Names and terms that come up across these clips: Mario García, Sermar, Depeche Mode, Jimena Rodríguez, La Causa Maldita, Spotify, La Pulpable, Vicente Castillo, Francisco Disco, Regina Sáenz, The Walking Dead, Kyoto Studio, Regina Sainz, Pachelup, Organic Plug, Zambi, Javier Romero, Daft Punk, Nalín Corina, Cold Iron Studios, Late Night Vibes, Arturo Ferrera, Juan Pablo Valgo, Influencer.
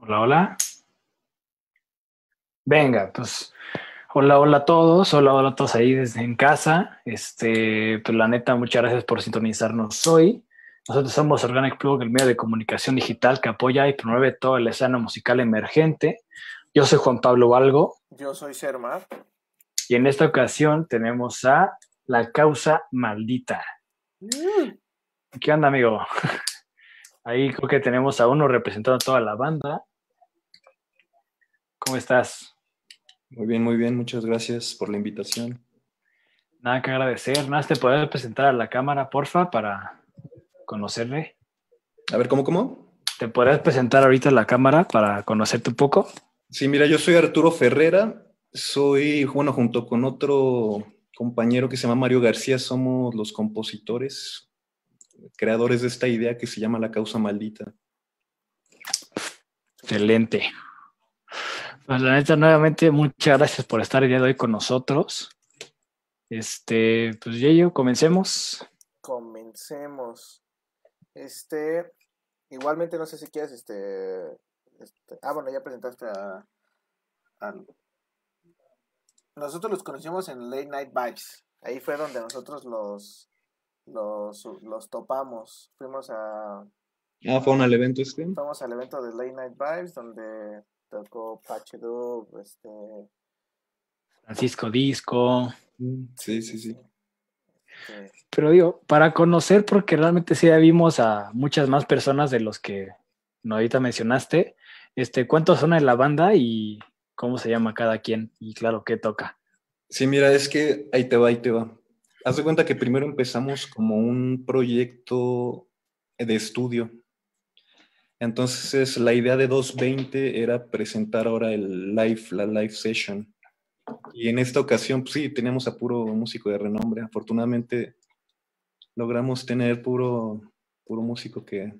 Hola, hola. Venga, pues hola, hola a todos. Hola, hola a todos ahí desde en casa. Pues la neta, muchas gracias por sintonizarnos hoy. Nosotros somos Organic Plug, el medio de comunicación digital que apoya y promueve toda la escena musical emergente. Yo soy Juan Pablo Valgo. Yo soy Sermar. Y en esta ocasión tenemos a La Causa Maldita. ¿Qué onda, amigo? Ahí creo que tenemos a uno representando a toda la banda. ¿Cómo estás? Muy bien, muchas gracias por la invitación. Nada que agradecer, nada, te puedes presentar a la cámara, porfa, para conocerle. A ver, ¿cómo? ¿Te podrás presentar ahorita a la cámara para conocerte un poco? Sí, mira, yo soy Arturo Ferrera, bueno, junto con otro compañero que se llama Mario García, somos los compositores, creadores de esta idea que se llama La Causa Maldita. Excelente. Pues la neta, nuevamente, muchas gracias por estar el día de hoy con nosotros. Pues Yeyo, comencemos. Igualmente, no sé si quieres, bueno, ya presentaste a nosotros los conocimos en Late Night Vibes. Ahí fue donde nosotros los topamos. Fueron al evento Fuimos al evento de Late Night Vibes, donde tocó Pachelup, Francisco Disco. Sí. Pero digo, para conocer, porque realmente sí ya vimos a muchas más personas de los que ahorita mencionaste. ¿Cuántos son en la banda y cómo se llama cada quien? Y claro, ¿qué toca? Sí, mira, es que ahí te va. Haz de cuenta que primero empezamos como un proyecto de estudio. Entonces, la idea de 220 era presentar ahora la live session. Y en esta ocasión, pues sí, teníamos a puro músico de renombre. Afortunadamente, logramos tener puro músico que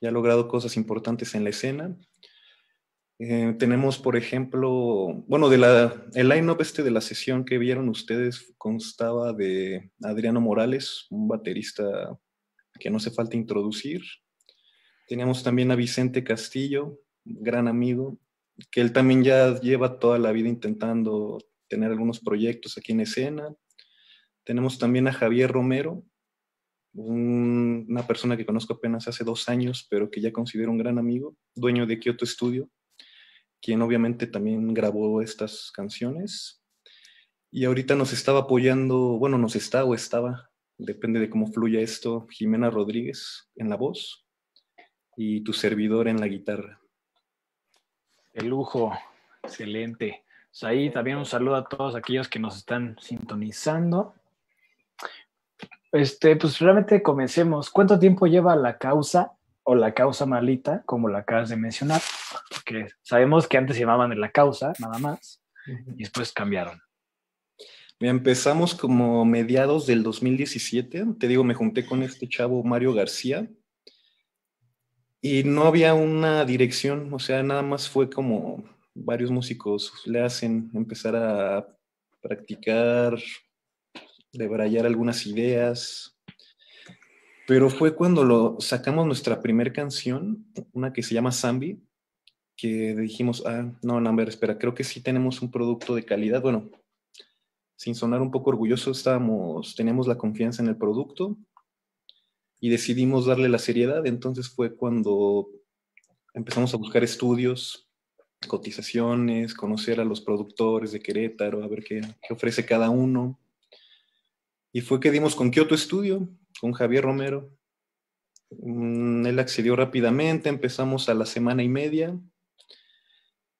ya ha logrado cosas importantes en la escena. Tenemos, por ejemplo, bueno, el line-up de la sesión que vieron ustedes constaba de Adriano Morales, un baterista que no hace falta introducir. Teníamos también a Vicente Castillo, gran amigo, que él también ya lleva toda la vida intentando tener algunos proyectos aquí en escena. Tenemos también a Javier Romero, una persona que conozco apenas hace 2 años, pero que ya considero un gran amigo, dueño de Kyoto Studio, quien obviamente también grabó estas canciones. Y ahorita nos estaba apoyando, bueno, estaba, depende de cómo fluya esto, Jimena Rodríguez en la voz y tu servidor en la guitarra. ¡Qué lujo! Excelente. Pues ahí también un saludo a todos aquellos que nos están sintonizando. Pues realmente comencemos. ¿Cuánto tiempo lleva La Causa o La Causa Maldita, como la acabas de mencionar? Porque sabemos que antes se llamaban La Causa, nada más, y después cambiaron. Empezamos como mediados del 2017. Te digo, me junté con este chavo Mario García, Y no había una dirección, o sea, nada más fue como varios músicos le hacen empezar a practicar, debrayar algunas ideas. Pero fue cuando sacamos nuestra primera canción, una que se llama Zambi, que dijimos, no, a ver, espera, creo que sí tenemos un producto de calidad. Bueno, sin sonar un poco orgulloso, teníamos la confianza en el producto. Y decidimos darle la seriedad. Entonces fue cuando empezamos a buscar estudios, cotizaciones, conocer a los productores de Querétaro, a ver qué ofrece cada uno. Y fue que dimos con Kyoto Studio, con Javier Romero. Él accedió rápidamente, empezamos a la semana y media.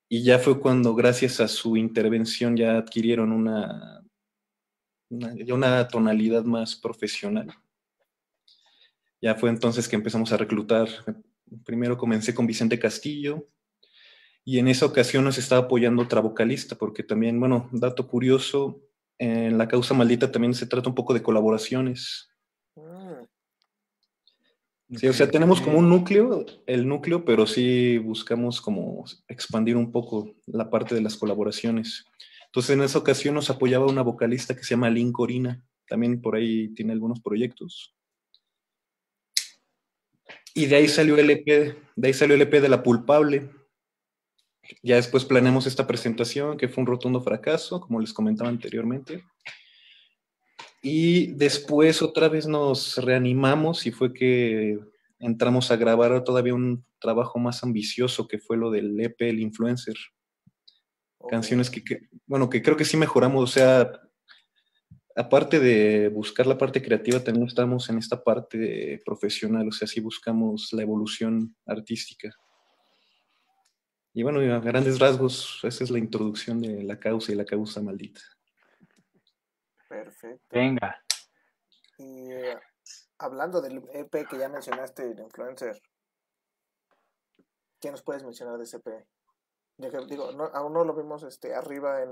Y ya fue cuando, gracias a su intervención, ya adquirieron una tonalidad más profesional. Ya fue entonces que empezamos a reclutar. Primero comencé con Vicente Castillo y en esa ocasión nos estaba apoyando otra vocalista porque también, bueno, dato curioso, en La Causa Maldita también se trata un poco de colaboraciones. Sí, o sea, tenemos como un núcleo, pero sí buscamos como expandir un poco la parte de las colaboraciones. Entonces en esa ocasión nos apoyaba una vocalista que se llama Lynn Corina, también por ahí tiene algunos proyectos. Y de ahí salió el EP de La Pulpable. Ya después planeamos esta presentación, que fue un rotundo fracaso, como les comentaba anteriormente. Y después otra vez nos reanimamos y fue que entramos a grabar todavía un trabajo más ambicioso, que fue lo del EP, el Influencer. Canciones que creo que sí mejoramos, o sea, aparte de buscar la parte creativa, también estamos en esta parte profesional, o sea, sí buscamos la evolución artística. Y bueno, a grandes rasgos, esa es la introducción de La Causa y La Causa Maldita. Perfecto. Venga. Y hablando del EP que ya mencionaste, el Influencer, ¿qué nos puedes mencionar de ese EP? Ya que, digo, aún no lo vimos arriba en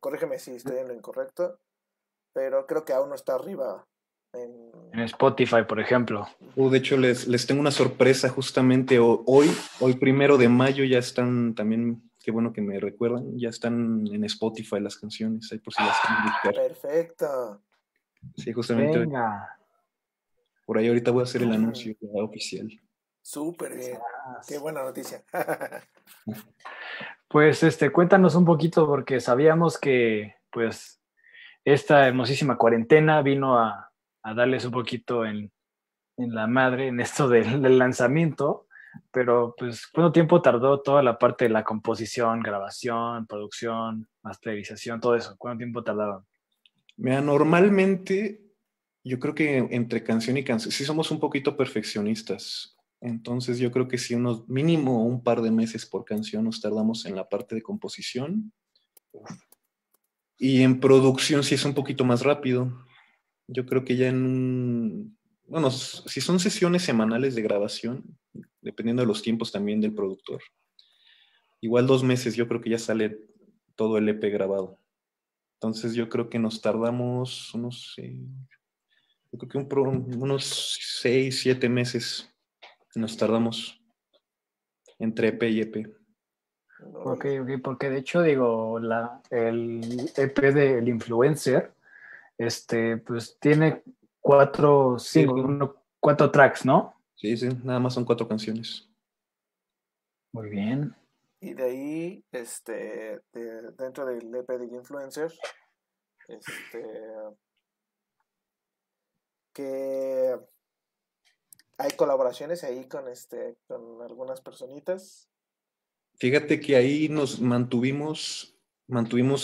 corrígeme si estoy en lo incorrecto, pero creo que aún no está arriba en Spotify, por ejemplo. De hecho, les tengo una sorpresa justamente hoy 1 de mayo, ya están también, qué bueno que me recuerdan, ya están en Spotify las canciones, ahí por si las quieren buscar. Perfecto. Sí, justamente. Venga. Por ahí ahorita voy a hacer el anuncio oficial. Súper bien, qué buena noticia. Pues cuéntanos un poquito, porque sabíamos que pues esta hermosísima cuarentena vino a darles un poquito en la madre en esto del lanzamiento, pero pues ¿cuánto tiempo tardó toda la parte de la composición, grabación, producción, masterización, todo eso? ¿Cuánto tiempo tardaron? Mira, normalmente yo creo que entre canción y canción, sí somos un poquito perfeccionistas. Entonces yo creo que sí, unos mínimo un par de meses por canción nos tardamos en la parte de composición. Y en producción sí es un poquito más rápido. Yo creo que ya si son sesiones semanales de grabación, dependiendo de los tiempos también del productor. Igual 2 meses yo creo que ya sale todo el EP grabado. Entonces yo creo que nos tardamos unos 6-7 meses. Nos tardamos entre EP y EP. Ok, porque de hecho, digo, el EP del Influencer, pues tiene 4 tracks, ¿no? Sí, nada más son 4 canciones. Muy bien. Y de ahí, dentro del EP del Influencer, que hay colaboraciones ahí con algunas personitas. Fíjate que ahí nos mantuvimos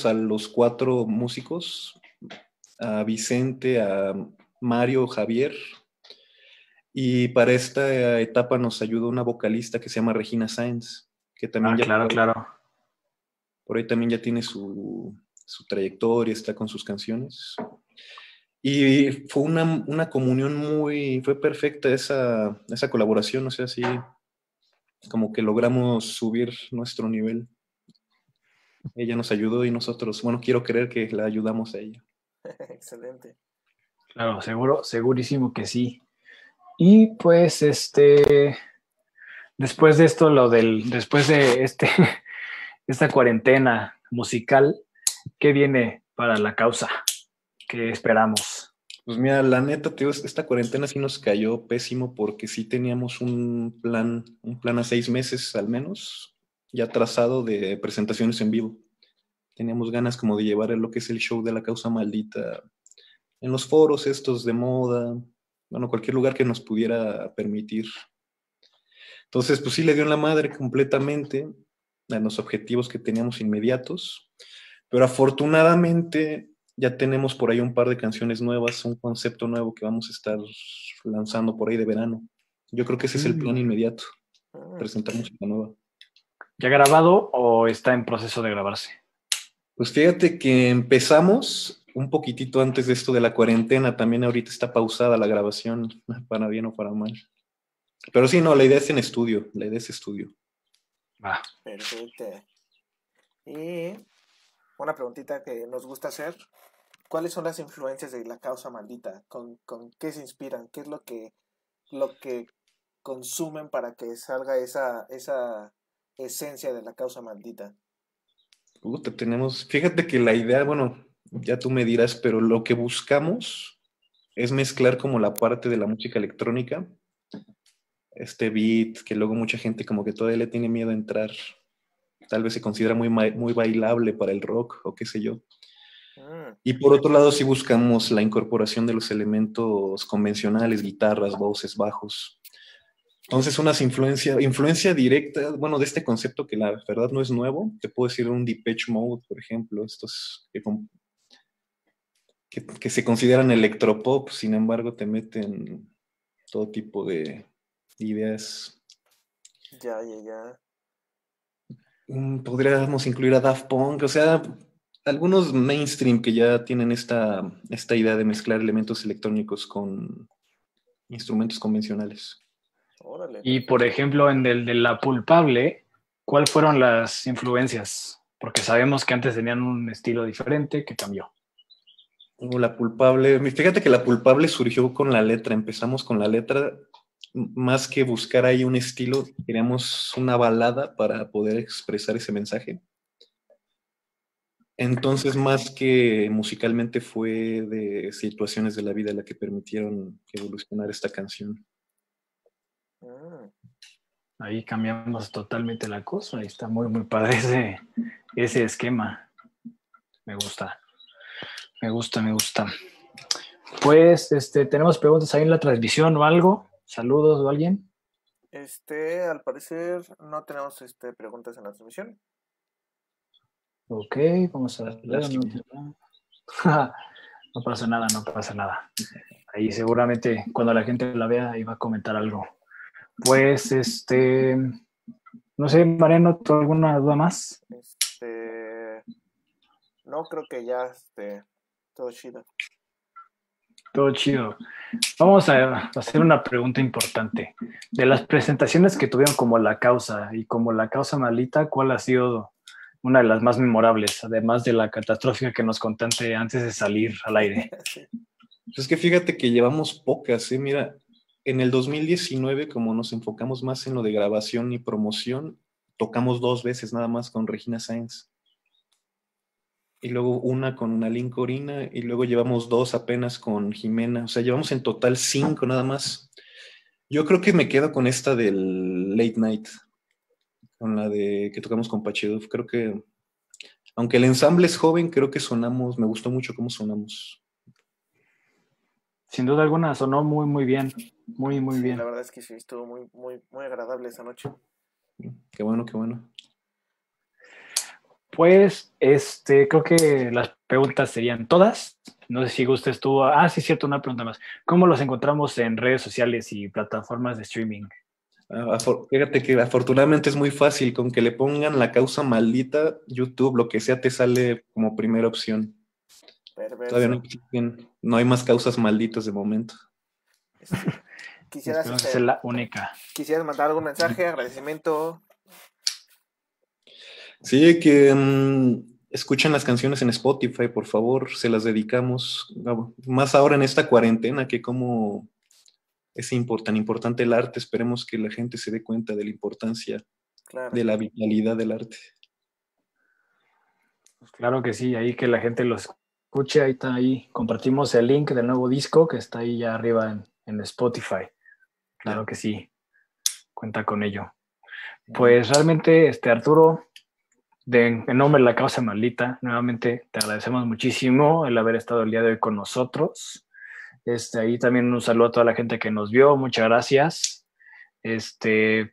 a los 4 músicos, a Vicente, a Mario, Javier, y para esta etapa nos ayudó una vocalista que se llama Regina Sáenz, que también por ahí también ya tiene su trayectoria, está con sus canciones. Y fue una comunión fue perfecta esa colaboración, o sea, sí, como que logramos subir nuestro nivel. Ella nos ayudó y nosotros, bueno, quiero creer que la ayudamos a ella. Excelente. Claro, segurísimo que sí. Y pues después de esto, esta cuarentena musical, ¿qué viene para La Causa? ¿Qué esperamos? Pues mira, la neta, tío, esta cuarentena sí nos cayó pésimo porque sí teníamos un plan a 6 meses al menos, ya trazado de presentaciones en vivo. Teníamos ganas como de llevar lo que es el show de La Causa Maldita en los foros estos de moda, bueno, cualquier lugar que nos pudiera permitir. Entonces, pues sí le dio en la madre completamente a los objetivos que teníamos inmediatos, pero afortunadamente ya tenemos por ahí un par de canciones nuevas, un concepto nuevo que vamos a estar lanzando por ahí de verano. Yo creo que ese es el plan inmediato, presentar música nueva. ¿Ya grabado o está en proceso de grabarse? Pues fíjate que empezamos un poquitito antes de esto de la cuarentena, también ahorita está pausada la grabación, para bien o para mal. Pero sí, no, la idea es estudio. Ah. Perfecto. Y una preguntita que nos gusta hacer, ¿cuáles son las influencias de La Causa Maldita? ¿Con qué se inspiran? ¿Qué es lo que consumen para que salga esa esencia de La Causa Maldita? Fíjate que la idea, bueno, ya tú me dirás, pero lo que buscamos es mezclar como la parte de la música electrónica, este beat, que luego mucha gente como que todavía le tiene miedo a entrar, tal vez se considera muy bailable para el rock, o qué sé yo. Y por otro lado sí buscamos la incorporación de los elementos convencionales, guitarras, voces, bajos. Entonces unas influencia directa, bueno, de este concepto que la verdad no es nuevo, te puedo decir un Depeche Mode, por ejemplo, estos que se consideran electropop, sin embargo te meten todo tipo de ideas. Ya. Podríamos incluir a Daft Punk, o sea, algunos mainstream que ya tienen esta idea de mezclar elementos electrónicos con instrumentos convencionales. Órale. Y por ejemplo, en el de La Pulpable, ¿cuáles fueron las influencias? Porque sabemos que antes tenían un estilo diferente que cambió. La Pulpable, fíjate que La Pulpable surgió con la letra, empezamos con la letra. Más que buscar ahí un estilo, queríamos una balada para poder expresar ese mensaje. Entonces, más que musicalmente, fue de situaciones de la vida la que permitieron evolucionar esta canción. Ahí cambiamos totalmente la cosa. Ahí está muy, muy padre ese esquema. Me gusta. Pues, tenemos preguntas ahí en la transmisión o algo. ¿Saludos o alguien? Al parecer no tenemos preguntas en la transmisión. Ok, vamos a ver. No pasa nada. Ahí seguramente cuando la gente la vea iba a comentar algo. Pues, no sé, Mariano, ¿tú alguna duda más? No, creo que ya, todo chido. Todo chido. Vamos a hacer una pregunta importante. De las presentaciones que tuvieron como La Causa y como La Causa Maldita, ¿cuál ha sido una de las más memorables? Además de la catastrófica que nos contaste antes de salir al aire. Es que fíjate que llevamos pocas, ¿eh? Mira, en el 2019, como nos enfocamos más en lo de grabación y promoción, tocamos 2 veces nada más con Regina Sainz. Y luego una con una Nalín Corina, y luego llevamos 2 apenas con Jimena. O sea, llevamos en total 5 nada más. Yo creo que me quedo con esta del Late Night, con la de que tocamos con Pachelup. Creo que, aunque el ensamble es joven, creo que sonamos, me gustó mucho cómo sonamos. Sin duda alguna, sonó muy, muy bien. Muy bien. La verdad es que sí, estuvo muy, muy, muy agradable esa noche. Qué bueno. Pues, creo que las preguntas serían todas. No sé si gustes tú. Ah, sí, cierto, una pregunta más. ¿Cómo los encontramos en redes sociales y plataformas de streaming? Fíjate que afortunadamente es muy fácil. Con que le pongan La Causa Maldita, YouTube, lo que sea, te sale como primera opción. Perverso. Todavía no hay más causas malditas de momento. Quisiera ser la única. ¿Quisieras mandar algún mensaje, agradecimiento? Sí, que escuchen las canciones en Spotify, por favor, se las dedicamos. Más ahora en esta cuarentena, que como es tan importante el arte. Esperemos que la gente se dé cuenta de la importancia, claro, de la vitalidad del arte. Pues claro que sí, ahí que la gente lo escuche, ahí está, ahí compartimos el link del nuevo disco que está ahí ya arriba en Spotify. Claro que sí, cuenta con ello. Pues realmente, Arturo, en nombre de La Causa Maldita, nuevamente te agradecemos muchísimo el haber estado el día de hoy con nosotros. Ahí también un saludo a toda la gente que nos vio, muchas gracias.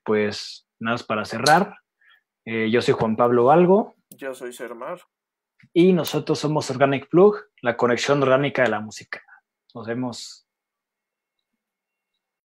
Pues nada, para cerrar, yo soy Juan Pablo Algo. Yo soy Sermar. Y nosotros somos Organic Plug, la conexión orgánica de la música. Nos vemos.